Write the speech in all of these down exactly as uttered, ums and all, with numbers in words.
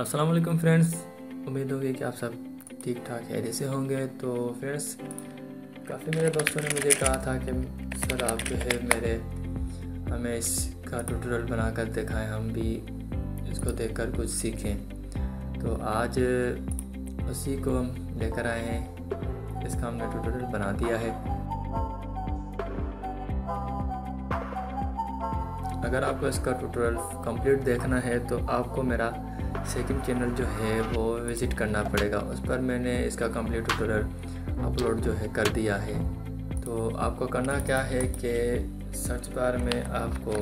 अस्सलाम वालेकुम फ्रेंड्स, उम्मीद होगी कि आप सब ठीक ठाक है जैसे होंगे। तो फ्रेंड्स, काफ़ी मेरे दोस्तों ने मुझे कहा था कि सर आप जो है मेरे हमें इसका ट्यूटोरियल बनाकर दिखाएं, हम भी इसको देखकर कुछ सीखें। तो आज उसी को हम लेकर आए हैं, इसका हमने ट्यूटोरियल बना दिया है। अगर आपको इसका ट्यूटोरियल कंप्लीट देखना है तो आपको मेरा सेकंड चैनल जो है वो विज़िट करना पड़ेगा। उस पर मैंने इसका कंप्लीट ट्यूटोरियल अपलोड जो है कर दिया है। तो आपको करना क्या है कि सर्च बार में आपको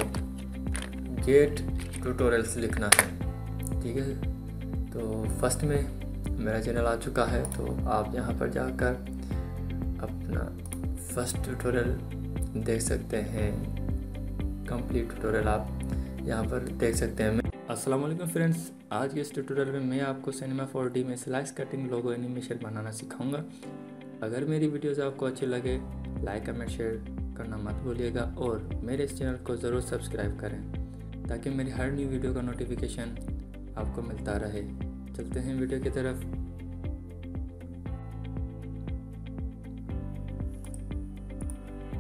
गेट ट्यूटोरियल्स लिखना है, ठीक है। तो फर्स्ट में मेरा चैनल आ चुका है, तो आप यहाँ पर जाकर अपना फर्स्ट ट्यूटोरियल देख सकते हैं, कंप्लीट ट्यूटोरियल आप यहाँ पर देख सकते हैं। अस्सलामुअलैकुम फ्रेंड्स, आज के इस ट्यूटोरियल में मैं आपको सिनेमा फोर डी में स्लाइस कटिंग लोगो एनिमेशन बनाना सिखाऊंगा। अगर मेरी वीडियोस आपको अच्छी लगे, लाइक कमेंट शेयर करना मत भूलिएगा और मेरे इस चैनल को ज़रूर सब्सक्राइब करें ताकि मेरी हर न्यू वीडियो का नोटिफिकेशन आपको मिलता रहे। चलते हैं वीडियो की तरफ।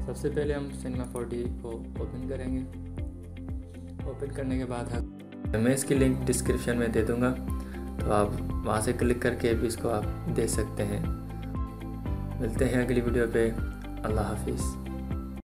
सबसे पहले हम सिनेमा फोर डी को ओपन करेंगे। ओपन करने के बाद हम मैं इसकी लिंक डिस्क्रिप्शन में दे दूंगा, तो आप वहां से क्लिक करके भी इसको आप देख सकते हैं। मिलते हैं अगली वीडियो पे। अल्लाह हाफिज़।